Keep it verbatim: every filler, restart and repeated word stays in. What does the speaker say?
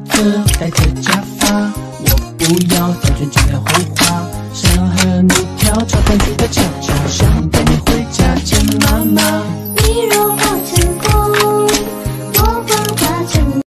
特，戴着假发，我不要挑选这条红花，想和你跳超短裙的恰恰，想带你回家见妈妈。